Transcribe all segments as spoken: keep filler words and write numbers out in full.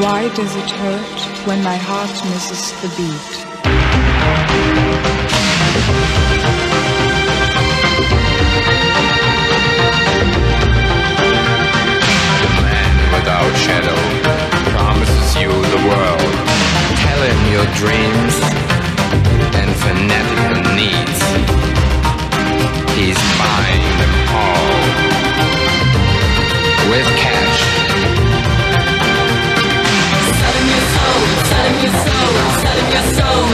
Why does it hurt when my heart misses the beat? A man without shadow promises you the world. Tell him your dreams and fanatical needs. He's buying them all with cash. Selling your soul, selling your soul.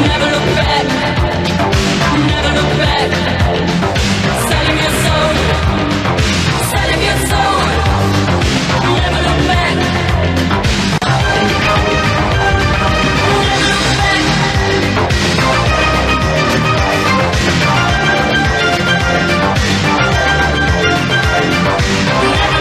Never look back, never look back. Selling your soul, selling your soul. Never look back, never look back. Never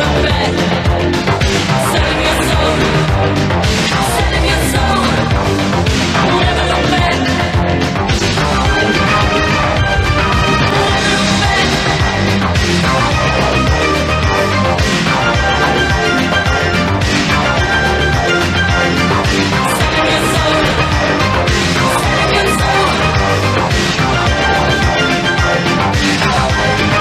look back.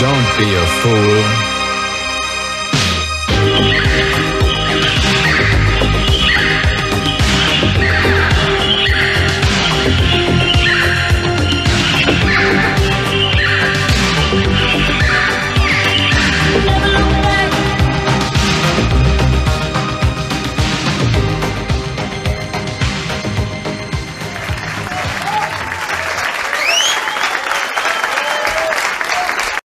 Don't be a fool.